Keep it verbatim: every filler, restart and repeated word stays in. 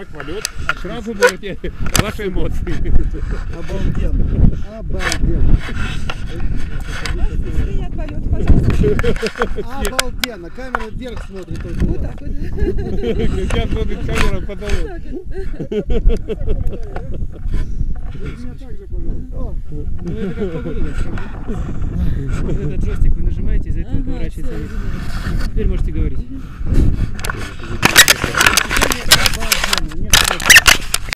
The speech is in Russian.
как полет? Сразу будут ваши эмоции. Обалденно. Обалденно. Обалденно. Камера вверх смотрит. Вот так вот. Сейчас смотрит камера в потолок. Ну, это как погода. Вот этот джойстик вы нажимаете, из-за этого поворачивается. Теперь можете говорить.